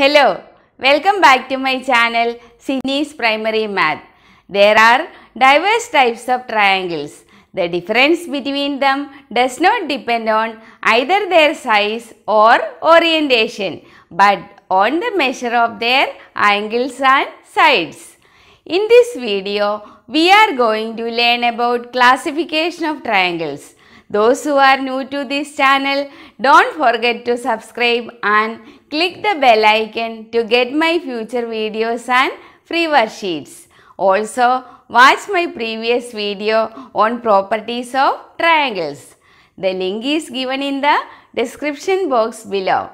Hello, welcome back to my channel Sinny's Primary Math. There are diverse types of triangles. The difference between them does not depend on either their size or orientation, but on the measure of their angles and sides. In this video, we are going to learn about classification of triangles. Those who are new to this channel, don't forget to subscribe and click the bell icon to get my future videos and free worksheets. Also, watch my previous video on properties of triangles. The link is given in the description box below.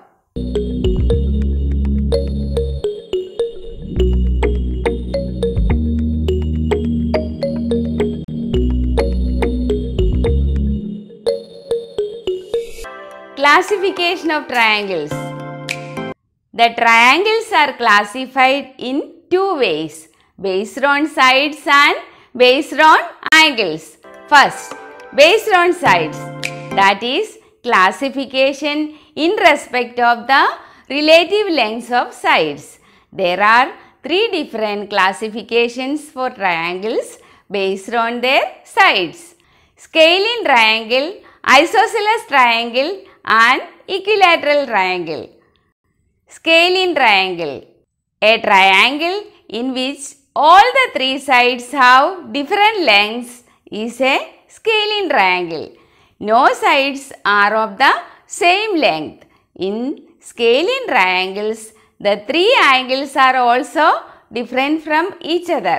Classification of triangles. The triangles are classified in two ways, based on sides and based on angles. First, based on sides, that is classification in respect of the relative lengths of sides. There are three different classifications for triangles based on their sides: scalene triangle, isosceles triangle, and equilateral triangle. Scalene triangle: a triangle in which all the three sides have different lengths is a scalene triangle. No sides are of the same length. In scalene triangles, the three angles are also different from each other.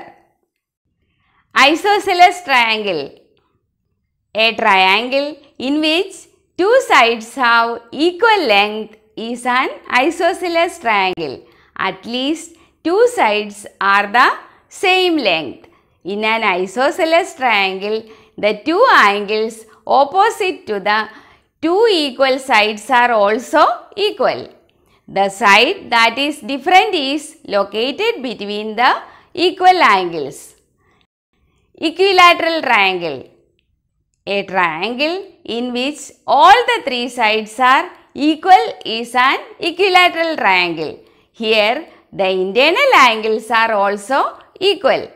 Isosceles triangle: a triangle in which two sides have equal length is an isosceles triangle. At least two sides are the same length. In an isosceles triangle, the two angles opposite to the two equal sides are also equal. The side that is different is located between the equal angles. Equilateral triangle: a triangle in which all the three sides are equal is an equilateral triangle. Here, the internal angles are also equal.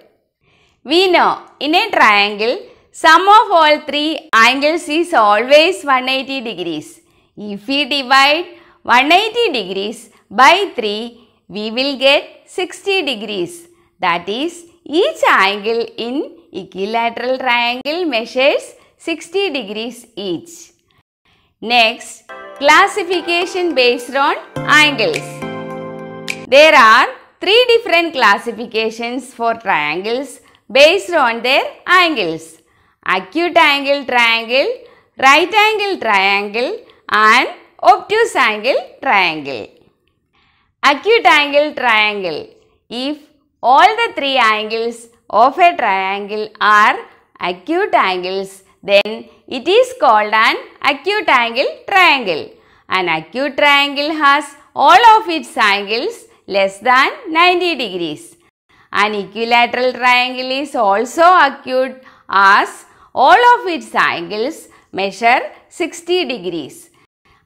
We know in a triangle, sum of all three angles is always 180 degrees. If we divide 180 degrees by 3, we will get 60 degrees. That is, each angle in equilateral triangle measures 60 degrees each. Next, classification based on angles. There are three different classifications for triangles based on their angles: acute angle triangle, right angle triangle, and obtuse angle triangle. Acute angle triangle: if all the three angles of a triangle are acute angles, then it is called an acute angle triangle. An acute triangle has all of its angles less than 90 degrees. An equilateral triangle is also acute as all of its angles measure 60 degrees.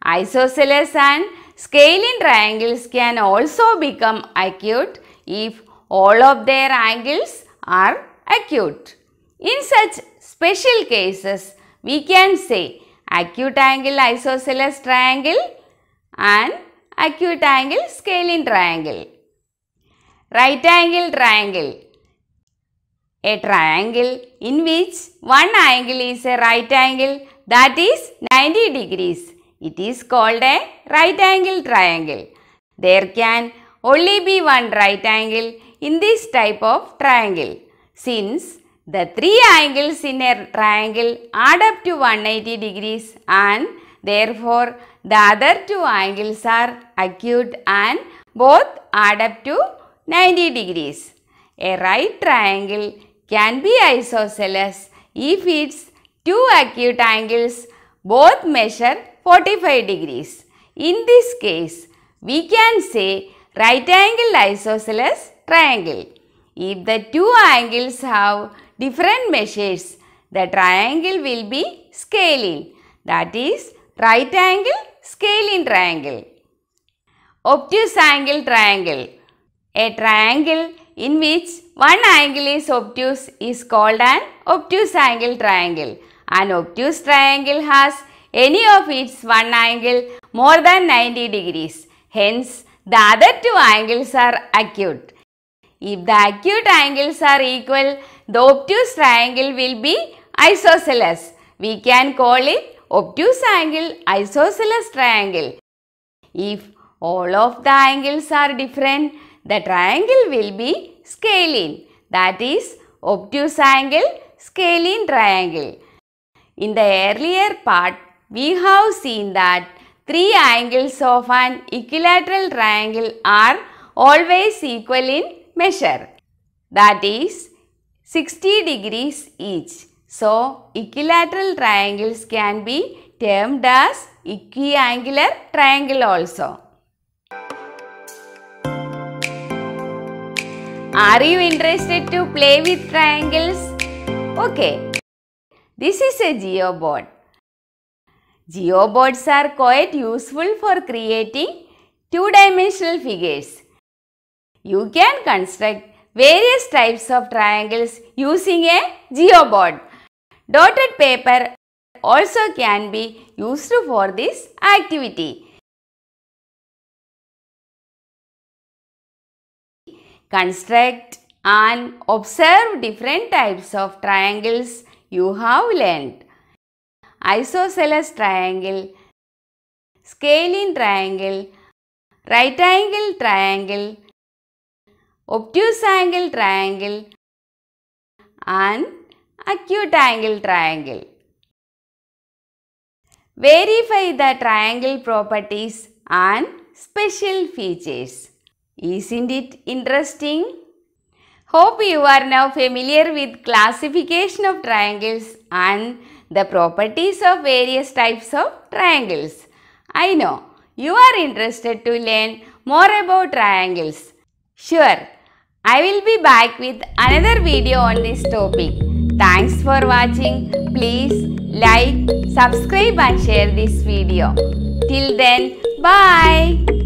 Isosceles and scalene triangles can also become acute if all of their angles are acute. In such special cases, we can say acute angle isosceles triangle and acute angle scalene triangle. Right angle triangle: a triangle in which one angle is a right angle, that is 90 degrees. It is called a right angle triangle. There can only be one right angle in this type of triangle, since the three angles in a triangle add up to 180 degrees, and therefore the other two angles are acute and both add up to 90 degrees. A right triangle can be isosceles if its two acute angles both measure 45 degrees. In this case, we can say right angle isosceles triangle. If the two angles have different measures, the triangle will be scalene, that is right angle scalene triangle. Obtuse angle triangle. A triangle in which one angle is obtuse is called an obtuse angle triangle. An obtuse triangle has any of its one angle more than 90 degrees. Hence, the other two angles are acute. If the acute angles are equal, the obtuse triangle will be isosceles. We can call it obtuse angle isosceles triangle. If all of the angles are different, the triangle will be scalene, that is obtuse angle scalene triangle. In the earlier part, we have seen that three angles of an equilateral triangle are always equal in measure, that is 60 degrees each. So, equilateral triangles can be termed as equiangular triangle also. Are you interested to play with triangles? Okay, this is a geoboard. Geoboards are quite useful for creating two-dimensional figures. You can construct various types of triangles using a geoboard. Dotted paper also can be used for this activity. Construct and observe different types of triangles you have learned. Isosceles triangle, scalene triangle, right angle triangle, obtuse angle triangle and acute angle triangle. Verify the triangle properties and special features. Isn't it interesting? Hope you are now familiar with classification of triangles and the properties of various types of triangles. I know you are interested to learn more about triangles. Sure, I will be back with another video on this topic. Thanks for watching. Please like, subscribe and share this video. Till then, bye.